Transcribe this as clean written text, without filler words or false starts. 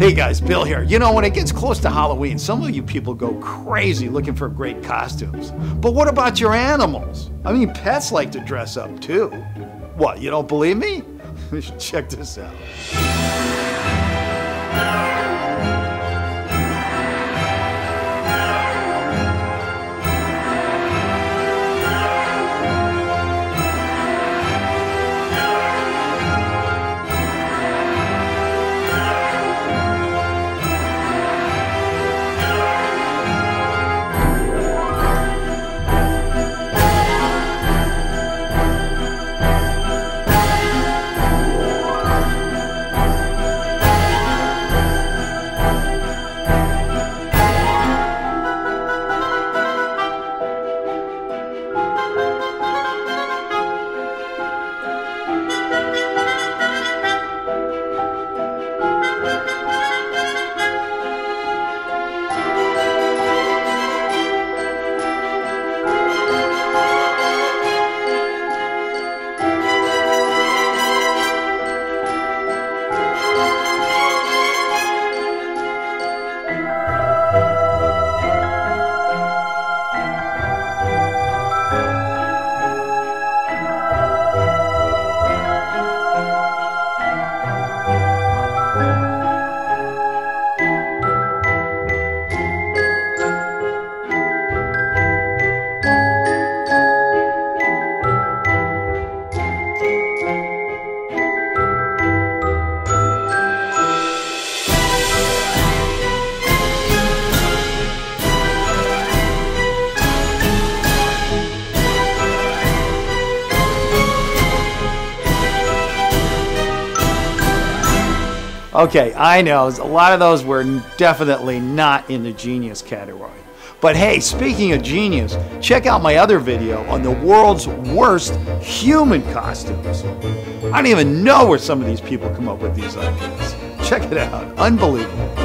Hey guys, Bill here. You know, when it gets close to Halloween, some of you people go crazy looking for great costumes. But what about your animals? I mean, pets like to dress up too. What, you don't believe me? You should check this out. Okay, I know, a lot of those were definitely not in the genius category. But hey, speaking of genius, check out my other video on the world's worst human costumes. I don't even know where some of these people come up with these ideas. Check it out, unbelievable.